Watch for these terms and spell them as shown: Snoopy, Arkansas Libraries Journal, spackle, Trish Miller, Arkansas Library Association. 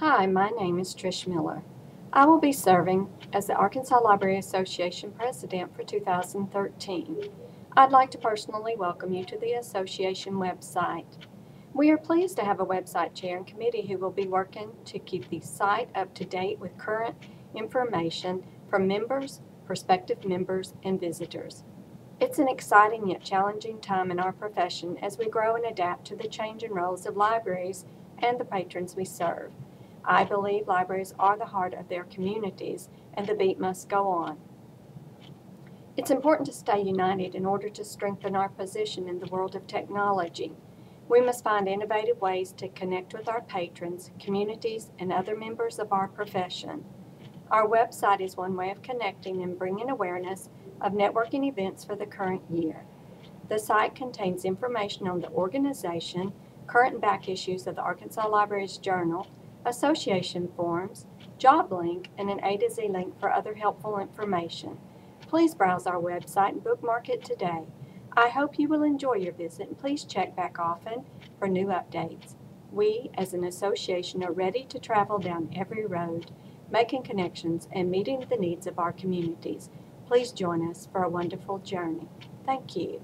Hi, my name is Trish Miller. I will be serving as the Arkansas Library Association President for 2013. I'd like to personally welcome you to the association website. We are pleased to have a website chair and committee who will be working to keep the site up to date with current information from members, prospective members, and visitors. It's an exciting yet challenging time in our profession as we grow and adapt to the changing roles of libraries and the patrons we serve. I believe libraries are the heart of their communities, and the beat must go on. It's important to stay united in order to strengthen our position in the world of technology. We must find innovative ways to connect with our patrons, communities, and other members of our profession. Our website is one way of connecting and bringing awareness of networking events for the current year. The site contains information on the organization, current and back issues of the Arkansas Libraries Journal, association forms, job link, and an A to Z link for other helpful information. Please browse our website and bookmark it today. I hope you will enjoy your visit, and please check back often for new updates. We, as an association, are ready to travel down every road, making connections and meeting the needs of our communities. Please join us for a wonderful journey. Thank you.